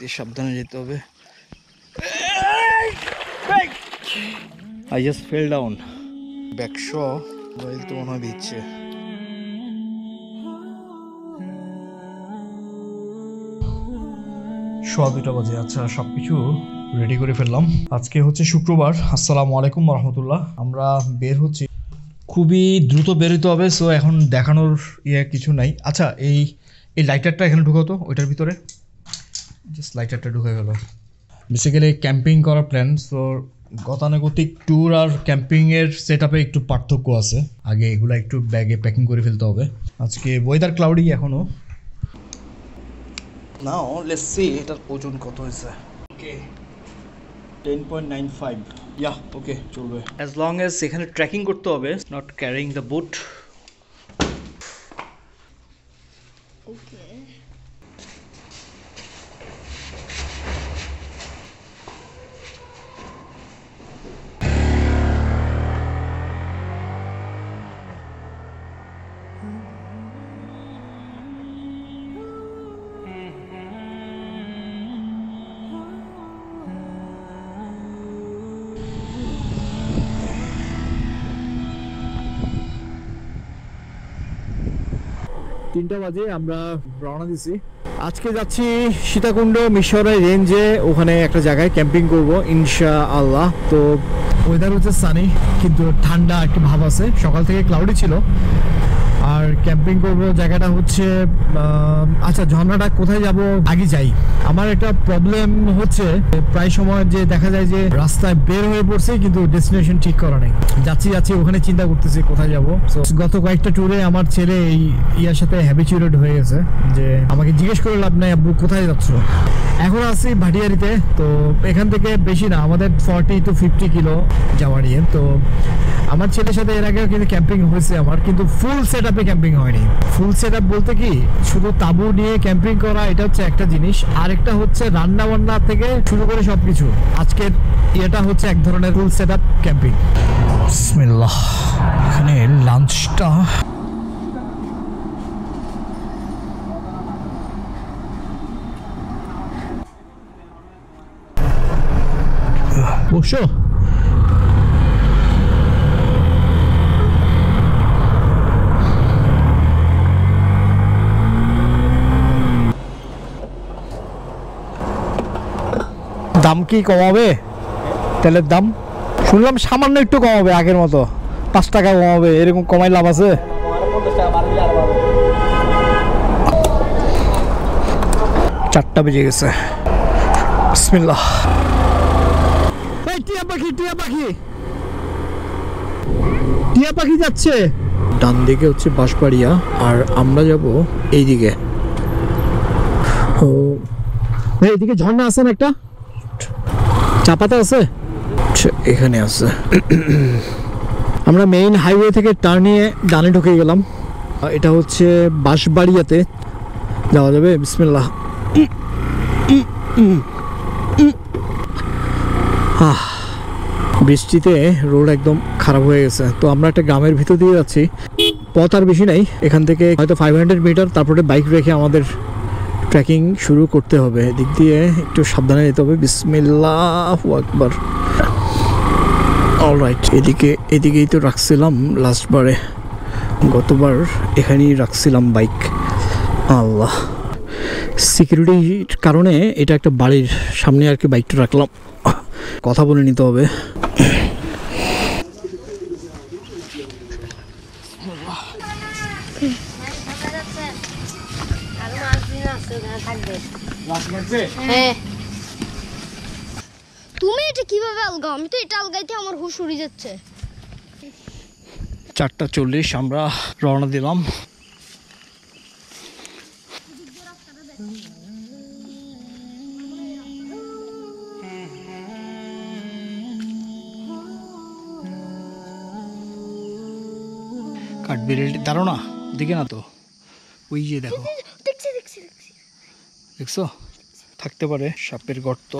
অতি সাবধানে যেতে হবে। I just fell down. Back shore while to on beach. শোয়া 2টা বাজে। আচ্ছা সবকিছু রেডি করে ফেললাম। আজকে হচ্ছে শুক্রবার। আসসালামু আলাইকুম ওয়া রাহমাতুল্লাহ। আমরা বের হচ্ছি, খুবই দ্রুত বের হতে হবে, সো এখন দেখানোর কিছু নাই। আচ্ছা এই লাইটারটা এখানে ঢুকাতো, ওইটার ভিতরে জাস্ট লাইটারটা ঢুকে গেল। বেসিক্যালি ক্যাম্পিং করার প্ল্যান, সো গতানুগতিক ট্যুর আর ক্যাম্পিংয়ের সেট আপে একটু পার্থক্য আছে। আগে এগুলো একটু ব্যাগে প্যাকিং করে ফেলতে হবে। আজকে ওয়েদার ক্লাউডি এখনও। নাও লেটস সি এটার ওজন কত হয়েছে। ওকে 10.95, yeah, okay, চলবে। As long as এখানে ট্র্যাকিং করতে হবে, not carrying the boat. Okay. তিনটা বাজে, আমরা রওনা দিছি। আজকে যাচ্ছি সীতাকুণ্ড মিরসরাই রেঞ্জে, ওখানে একটা জায়গায় ক্যাম্পিং করব ইনশাআল্লাহ। তো ওয়েদার হচ্ছে সানি, কিন্তু ঠান্ডা একটা ভাব আছে। সকাল থেকে ক্লাউডি ছিল। আর ক্যাম্পিং করব জায়গাটা হচ্ছে, আচ্ছা ঝর্ণাটা কোথায় যাব আগে যাই। আমার একটা প্রবলেম হচ্ছে প্রায় সময় যে দেখা যায় যে রাস্তায় বের হয়ে পড়ছে কিন্তু ডেস্টিনেশন ঠিক করা নেই। যাচ্ছি ওখানে চিন্তা করতেছি কোথায় যাব। গত কয়েকটা ট্যুরে আমার ছেলে এই ইয়ার সাথে হ্যাবিচুয়েটেড হয়ে গেছে যে আমাকে জিজ্ঞেস করে লাভ নাই আব্বু কোথায় যাচ্ছ। এখন আসছি ভাটিয়ারিতে, তো এখান থেকে বেশি না, আমাদের 40 to 50 কিলো যাওয়ার ইয়ে। তো আমার ছেলের সাথে এর আগেও কিন্তু ক্যাম্পিং হয়েছে আমার, কিন্তু ফুল সেট আপে ক্যাম্পিং হয়নি। ফুল সেট আপ বলতে কি শুধু তাঁবু নিয়ে ক্যাম্পিং করা, এটা হচ্ছে একটা জিনিস। আরেকটা হচ্ছে রান্না বান্না থেকে শুরু করে সবকিছু। আজকের এটা হচ্ছে এক ধরনের ফুল সেট আপ ক্যাম্পিং। বিসমিল্লাহ। এখানে লাঞ্চটা বসো। দাম কি কমাবে? তেলের দাম শুনলাম সামান্য একটু কমাবে, আগের মতো 5 টাকা কমাবে। এরকম কমাই লাভ আছে? চারটা বেজে গেছে। বিসমিল্লাহ। টিয়া পাখি যাচ্ছে। ডান দিকে হচ্ছে বাশবাড়িয়া, আর আমরা যাব এইদিকে। ও এইদিকে ঝর্ণা আছে না একটা, চাপাতা আছে, এখানে আছে। আমরা মেইন হাইওয়ে থেকে টার্নিয়ে ডানে ঢুকে গেলাম। এটা হচ্ছে বাশবাড়িয়াতে যাওয়া যাবে। বিসমিল্লাহ। বৃষ্টিতে রোড একদম খারাপ হয়ে গেছে। তো আমরা একটা গ্রামের ভিতর দিয়ে যাচ্ছি, পথ আর বেশি নাই। এখান থেকে হয়তো 500 মিটার, তারপরে বাইক রেখে আমাদের ট্রেকিং শুরু করতে হবে। এদিক দিয়ে একটু সাবধানে যেতে হবে। বিসমিল্লাহু আকবার। অলরাইট, এদিকেই তো রাখছিলাম লাস্টবারে, গতবার এখানেই রাখছিলাম বাইক। আল্লাহ, সিকিউরিটির কারণে এটা একটা বাড়ির সামনে আর কি বাইকটা রাখলাম। কথা বলে নিতে হবে। তুমি এটা কিভাবে আলগাও? আমি তো এটা আলগাইতে আমার হুশ উড়ে যাচ্ছে। 4:40 আমরা রওনা দিলাম। কাঠবিড়ালি দাঁড়ো না, দেখে না তো, ওই যে দেখো, দেখছো থাকতে পারে সাপের গর্ত।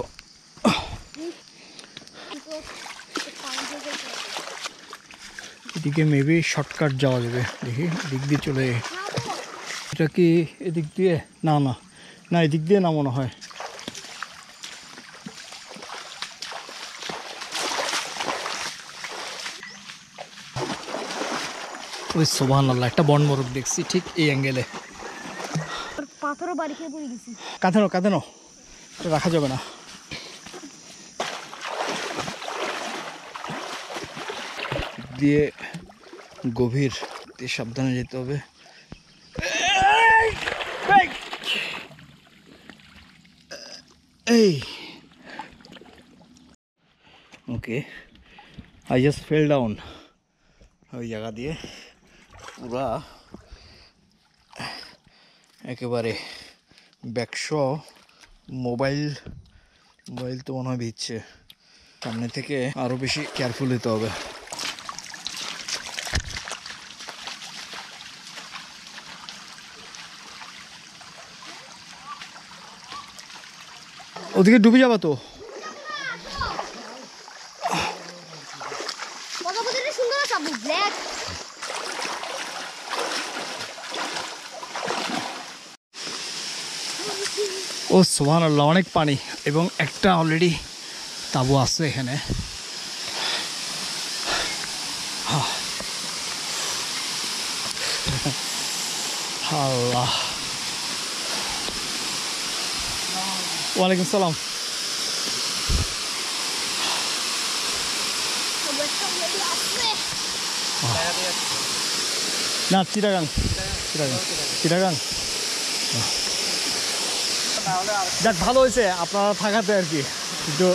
এদিকে মেবি শর্টকাট যাওয়া যাবে, দেখি এদিক দিয়ে চলে। এটা কি এদিক দিয়ে? না না না, এদিক দিয়ে না মনে হয়। ওই সুবহানাল্লাহ একটা বন মোরগ দেখছি ঠিক এই অ্যাঙ্গেলে পাথরও বাড়ি খেয়ে পড়ে গেছি কাঁধানো এটা রাখা যাবে না দিয়ে গভীর সাবধানে যেতে হবে okay I just fell down ওই জায়গা দিয়ে পুরা একেবারে ব্যাকশো মোবাইল তো মনে হয় ভিজছে সামনে থেকে আরও বেশি কেয়ারফুল হতে হবে ওদিকে ডুবে যাবা তো ও সুবহানাল্লাহ অনেক পানি এবং একটা অলরেডি তাবু আছে এখানে আল্লাহ ওয়ালাইকুম সালাম না চিটাগাং যাক ভালো হয়েছে আপনারা থাকাতে আর কি কিন্তু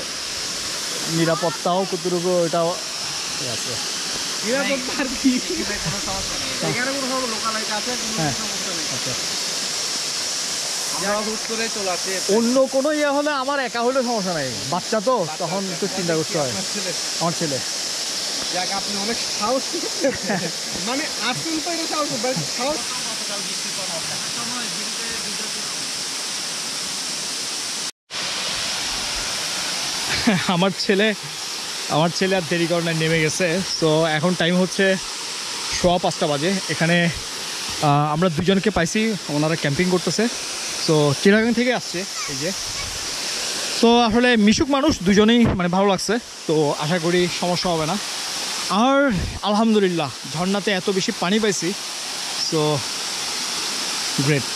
নিরাপত্তাও কতটুকু এটাও আছে অন্য কোনো ইয়ে হলে আমার একা হলেও সমস্যা নাই বাচ্চা তো তখন একটু চিন্তা করতে হয় আমার ছেলে অনেক সাহস মানে আমার ছেলে আর দেরি করনায় নেমে গেছে তো এখন টাইম হচ্ছে 5:15 বাজে এখানে আমরা দুজনকে পাইছি ওনারা ক্যাম্পিং করতেছে তো চিটাগং থেকে আসছে এই যে তো আসলে মিশুক মানুষ দুজনেই মানে ভালো লাগছে তো আশা করি সমস্যা হবে না আর আলহামদুলিল্লাহ ঝর্ণাতে এত বেশি পানি পাইছি সো গ্রেট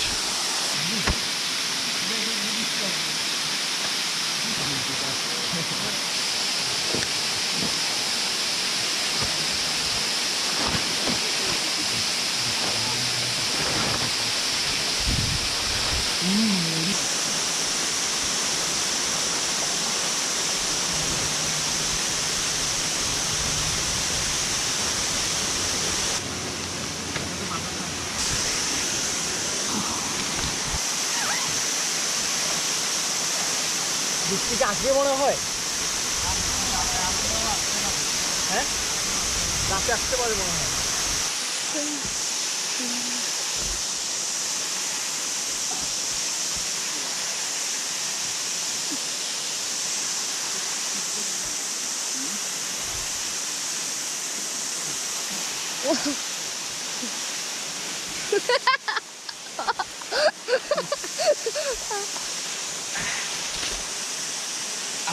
আসবে মনে হয় হ্যাঁ রাতে আসতে পারে মনে হয়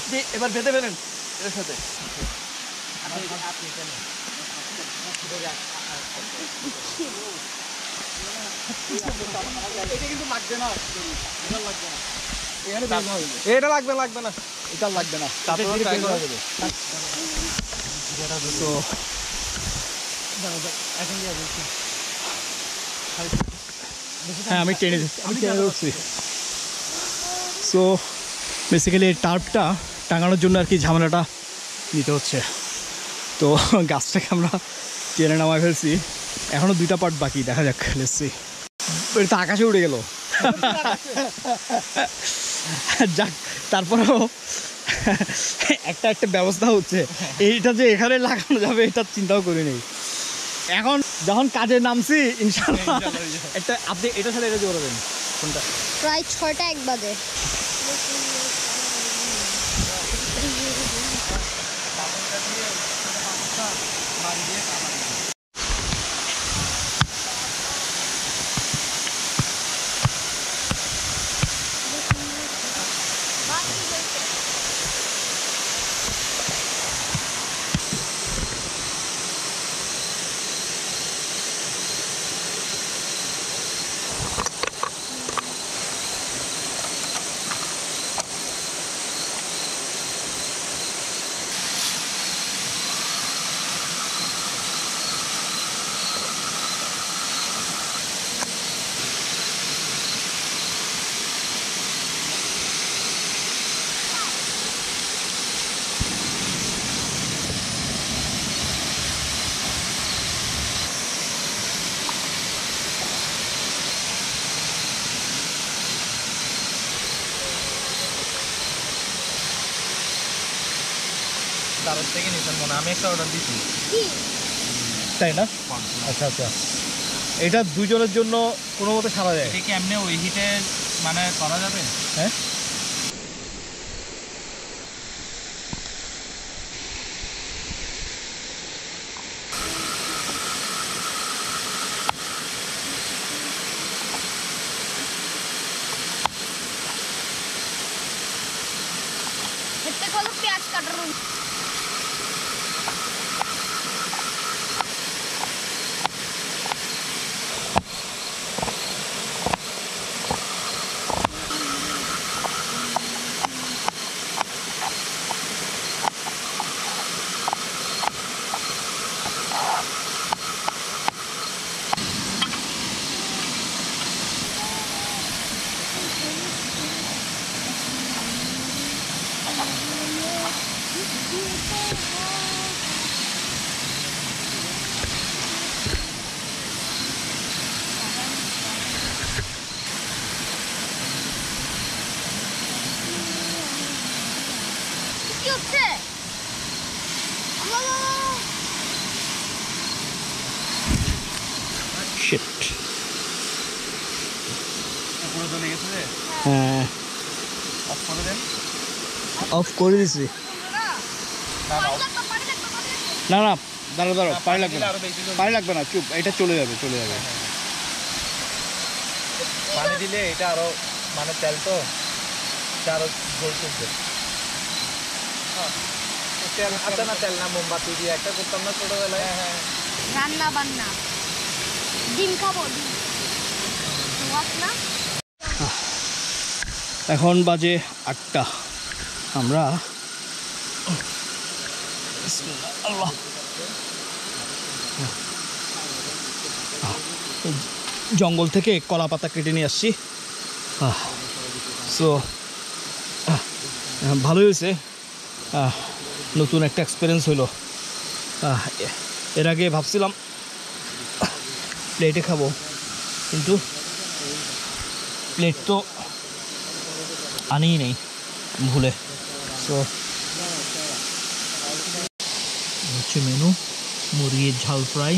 আপনি এবার বেঁধে ফেলেন এর সাথে এটা লাগবে না হ্যাঁ আমি টেনে উঠছি সো বেসিক্যালি এই টার্পটা টাঙানোর জন্য আর কি ঝামেলাটা নিতে হচ্ছে তো গাছটাকে আমরা টেনে নামায় ফেলছি এখনও 2টা পার্ট বাকি দেখা যাক লেসছি এটা তো আকাশে উড়ে গেল যাক তারপরেও একটা ব্যবস্থা হচ্ছে এইটা যে এখানে লাগানো যাবে এটা চিন্তাও করি নেই এখন যখন কাজে নামছি ইনশাল্লাহ একটা আপনি এটার সাথে এটা জোড়াবেন কোনটা প্রায় 6টা 1 বাজে তার থেকে নিছেন মনে আমি একটা অর্ডার দিছি তাই না আচ্ছা আচ্ছা এটা দুজনের জন্য কোনোমতে সারা যায় এটা কি এমনি ওই হিটে মানে করা যাবে হ্যাঁ Shit. Off kore dichi. Na na, daro pani lagbe na, chup, eta chole jabe. Pani dile eta aro mane tel to aro gol korbe. Tel ata na tel na mombati diye ekta kortam na choto belay. Ranna banna. এখন বাজে ৮টা আমরা বিসমিল্লাহ জঙ্গল থেকে কলা পাতা কেটে নিয়ে আসছি সো ভালো হয়েছে নতুন একটা এক্সপেরিয়েন্স হলো এর আগে ভাবছিলাম প্লেটে খাবো কিন্তু প্লেট তো আনিই নেই ভুলে সো হচ্ছে মেনু মুরগির ঝাল ফ্রাই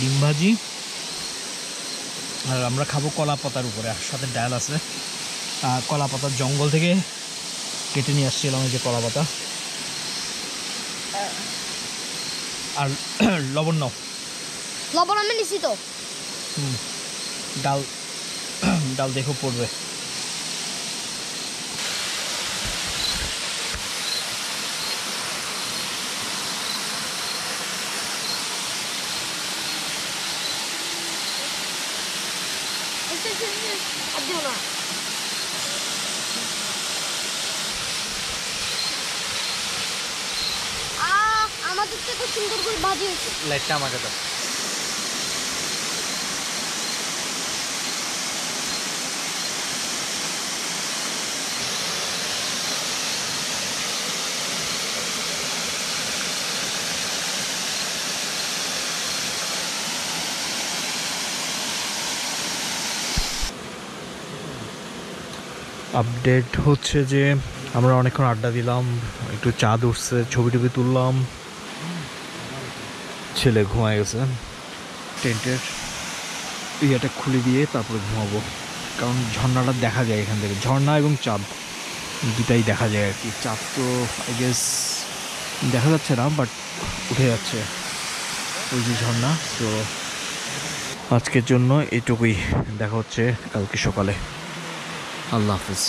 ডিম ভাজি আর আমরা খাবো কলা পাতার উপরে আর সাথে ডাল আছে কলা পাতার জঙ্গল থেকে কেটে নিয়ে আসছিলাম এই যে কলা পাতা আর লবণ নাও লবণ আমি নিছি তো ডাল ডাল দেখো পড়বে আমাদের তো খুব সুন্দর করে ভাজি হয়েছে লাইটটা আমাকে দাও আপডেট হচ্ছে যে আমরা অনেকক্ষণ আড্ডা দিলাম একটু চা উঠছে ছবি টবি তুললাম ছেলে ঘুমায় গেছে টেন্টের ইয়েটা খুলে দিয়ে তারপরে ঘুমাবো কারণ ঝর্ণাটা দেখা যায় এখান থেকে ঝর্ণা এবং চাঁদ দুটাই দেখা যায় আর কি চাঁদ তো আই গেস দেখা যাচ্ছে না বাট উঠে যাচ্ছে ওই যে ঝর্ণা তো আজকের জন্য এইটুকুই দেখা হচ্ছে কালকে সকালে Allah Hafiz.